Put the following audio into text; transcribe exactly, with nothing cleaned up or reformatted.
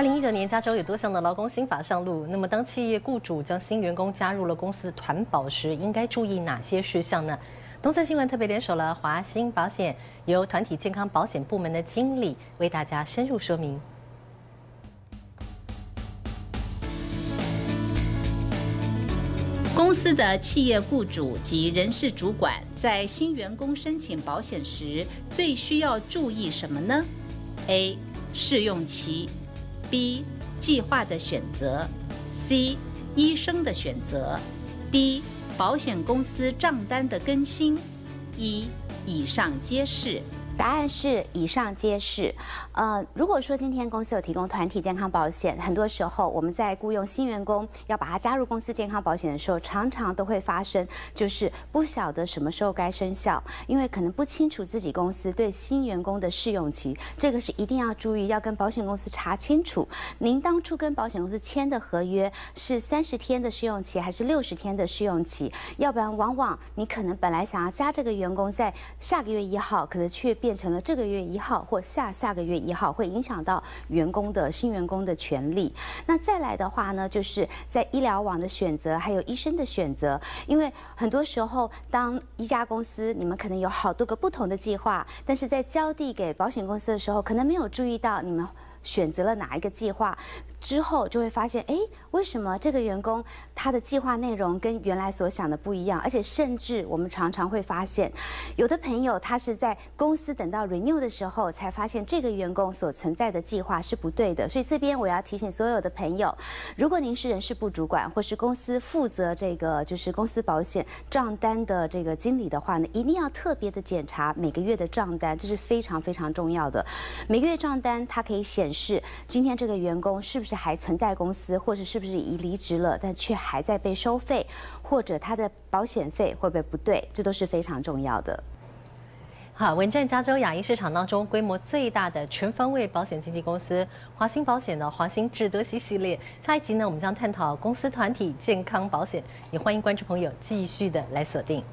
二零一九年，加州有多项的劳工新法上路。那么，当企业雇主将新员工加入了公司团保时，应该注意哪些事项呢？东森新闻特别联手了华鑫保险，由团体健康保险部门的经理为大家深入说明。 公司的企业雇主及人事主管在新员工申请保险时，最需要注意什么呢 ？A. 试用期 B. 计划的选择 C. 医生的选择 D. 保险公司账单的更新。一，以上皆是。 答案是以上皆是。呃，如果说今天公司有提供团体健康保险，很多时候我们在雇佣新员工要把他加入公司健康保险的时候，常常都会发生就是不晓得什么时候该生效，因为可能不清楚自己公司对新员工的试用期，这个是一定要注意，要跟保险公司查清楚。您当初跟保险公司签的合约是三十天的试用期还是六十天的试用期？要不然，往往你可能本来想要加这个员工在下个月一号，可能却变。 变成了这个月一号或下下个月一号，会影响到员工的新员工的权利。那再来的话呢，就是在医疗网的选择，还有医生的选择，因为很多时候，当一家公司你们可能有好多个不同的计划，但是在交递给保险公司的时候，可能没有注意到你们。 选择了哪一个计划之后，就会发现，哎，为什么这个员工他的计划内容跟原来所想的不一样？而且甚至我们常常会发现，有的朋友他是在公司等到 renew 的时候，才发现这个员工所存在的计划是不对的。所以这边我要提醒所有的朋友，如果您是人事部主管或是公司负责这个就是公司保险账单的这个经理的话呢，一定要特别的检查每个月的账单，这是非常非常重要的。每个月账单它可以显 是今天这个员工是不是还存在公司，或者是不是已离职了，但却还在被收费，或者他的保险费会不会不对，这都是非常重要的。好，稳占加州亚裔市场当中规模最大的全方位保险经纪公司华鑫保险呢，华鑫智德西系列。下一集呢，我们将探讨公司团体健康保险，也欢迎观众朋友继续的来锁定。